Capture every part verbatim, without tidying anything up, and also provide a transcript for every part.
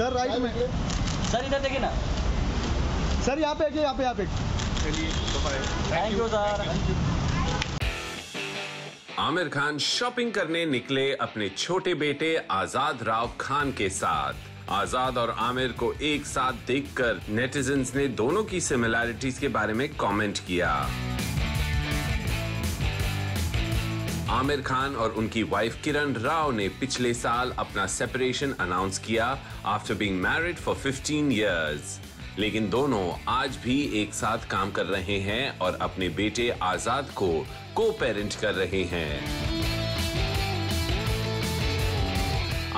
Sir right में sir इधर देखिए ना सर यहाँ पे यहाँ पे यहाँ पे thank you sir. Aamir Khan shopping करने निकले अपने छोटे बेटे आजाद राव खान के साथ। आजाद और आमिर को एक साथ देखकर नेटिजन्स ने दोनों की सिमिलैरिटीज के बारे में कमेंट किया। आमिर खान और उनकी वाइफ किरण राव ने पिछले साल अपना सेपरेशन अनाउंस किया after being married for fifteen years, लेकिन दोनों आज भी एक साथ काम कर रहे हैं और अपने बेटे आजाद को को पेरेंट कर रहे हैं।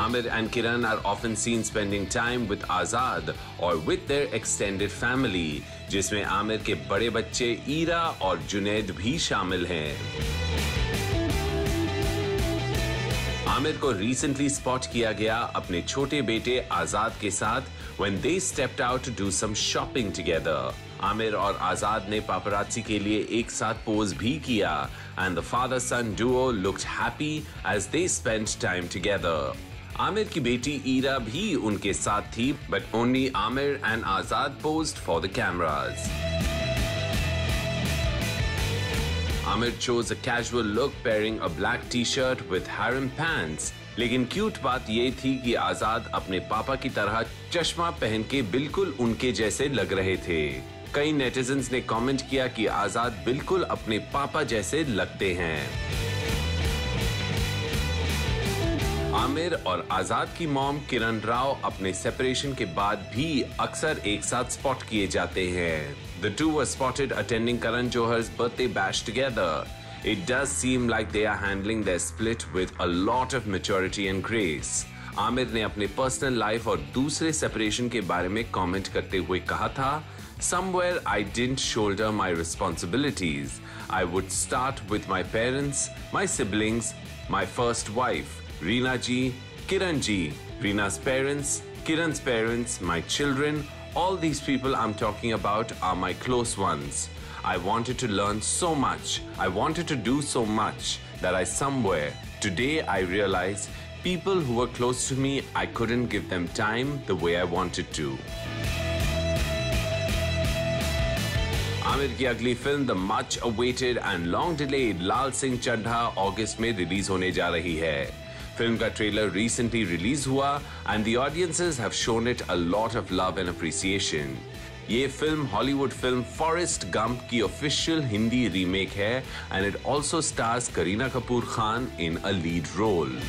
Aamir and Kiran are often seen spending time with Azad और विद देयर एक्सटेंडेड फैमिली, जिसमें आमिर के बड़े बच्चे ईरा और जुनैद भी शामिल हैं। आमिर को रिसेंटली स्पॉट किया गया अपने छोटे बेटे आजाद के साथ when they stepped out to do some shopping together. Aamir और आजाद ने पापराची के लिए एक साथ पोज भी किया and the father son duo looked happy as they spent time together. Aamir की बेटी ईरा भी उनके साथ थी but only Aamir and Azad posed for the cameras. Aamir chose a casual look pairing a black t-shirt with harem pants, लेकिन cute बात ये थी कि आजाद अपने पापा की तरह चश्मा पहन के बिल्कुल उनके जैसे लग रहे थे। कई नेटिजन्स ने कमेंट किया कि आजाद बिल्कुल अपने पापा जैसे लगते हैं। आमिर और आजाद की मॉम किरण राव अपने सेपरेशन के बाद भी अक्सर एक साथ स्पॉट किए जाते हैं। The two were spotted attending Karan Johar's birthday bash together. It does seem like they are handling their split with a lot of maturity and grace. Aamir ने अपने पर्सनल लाइफ और दूसरे सेपरेशन के बारे में कमेंट करते हुए कहा था, Somewhere I didn't shoulder my responsibilities. I would start with my parents, my siblings, my first wife, Reena ji, Kiran ji, Reena's parents, Kiran's parents, my children. All these people I'm talking about are my close ones. I wanted to learn so much. I wanted to do so much that I somewhere today I realize people who were close to me I couldn't give them time the way I wanted to. Aamir की अगली film the much awaited and long delayed लाल सिंह चड्ढा अगस्त में release होने जा रही है। Film का trailer recently release हुआ and the audiences have shown it a lot of love and appreciation. ये film Hollywood film Forrest Gump की ऑफिशियल हिंदी रीमेक है and it also stars Kareena Kapoor Khan in a lead role.